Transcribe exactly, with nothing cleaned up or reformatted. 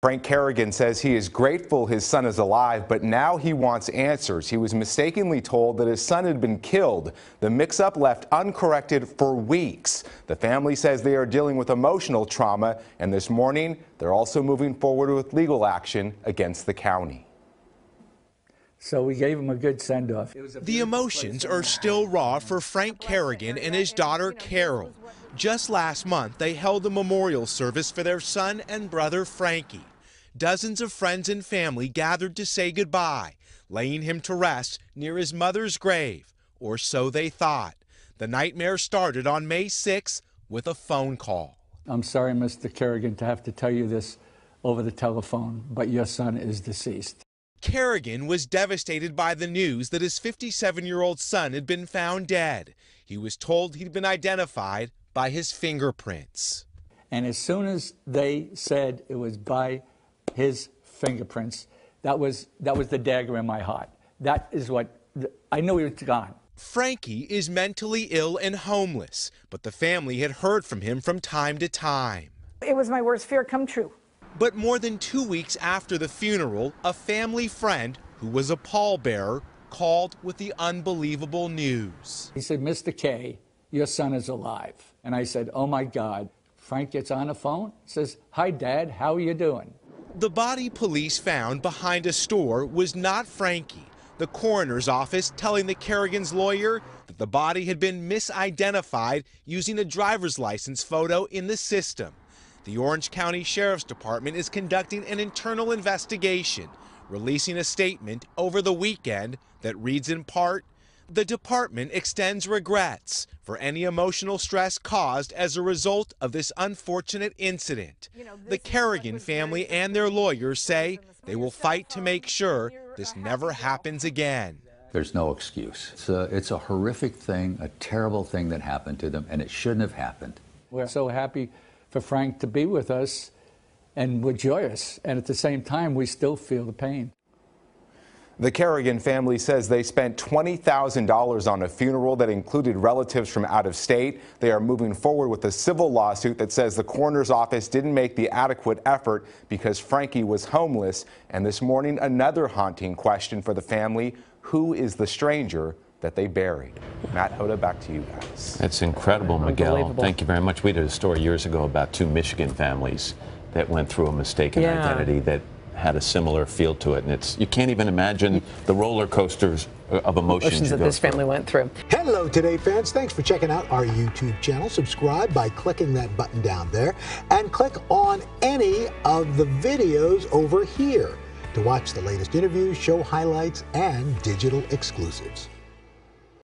Frank Kerrigan says he is grateful his son is alive, but now he wants answers. He was mistakenly told that his son had been killed. The mix-up left uncorrected for weeks. The family says they are dealing with emotional trauma, and this morning they're also moving forward with legal action against the county. So we gave him a good send-off. The emotions are still raw for Frank Kerrigan and his daughter Carol. Just last month, they held a memorial service for their son and brother Frankie. Dozens of friends and family gathered to say goodbye, laying him to rest near his mother's grave, or so they thought. The nightmare started on May sixth with a phone call. I'm sorry, Mister Kerrigan, to have to tell you this over the telephone, but your son is deceased. Kerrigan was devastated by the news that his fifty-seven-year-old son had been found dead. He was told he'd been identified by his fingerprints. And as soon as they said it was by his fingerprints, that was, that was the dagger in my heart. That is what, I knew he was gone. Frankie is mentally ill and homeless, but the family had heard from him from time to time. It was my worst fear come true. But more than two weeks after the funeral, a family friend who was a pallbearer called with the unbelievable news. He said, Mister K, your son is alive. And I said, oh my God. Frank gets on the phone, says, hi Dad, how are you doing? The body police found behind a store was not Frankie. The coroner's office telling the Kerrigan's lawyer that the body had been misidentified using a driver's license photo in the system. The Orange County Sheriff's Department is conducting an internal investigation, releasing a statement over the weekend that reads in part, the department extends regrets for any emotional stress caused as a result of this unfortunate incident. You know, the Kerrigan family and their lawyers say they will fight to make sure this never happens again. There's no excuse. It's a, it's a horrific thing, a terrible thing that happened to them, and it shouldn't have happened. We're so happy for Frank to be with us, and we're joyous, and at the same time we still feel the pain. The Kerrigan family says they spent twenty thousand dollars on a funeral that included relatives from out of state. They are moving forward with a civil lawsuit that says the coroner's office didn't make the adequate effort because Frankie was homeless. And this morning, another haunting question for the family: who is the stranger that they buried? Matt Oda, back to you guys. That's incredible, Miguel. Thank you very much. We did a story years ago about two Michigan families that went through a mistaken yeah. identity that had a similar feel to it, and it's, you can't even imagine the roller coasters of emotions, emotions that this family went through. Hello, Today fans. Thanks for checking out our YouTube channel. Subscribe by clicking that button down there, and click on any of the videos over here to watch the latest interviews, show highlights, and digital exclusives.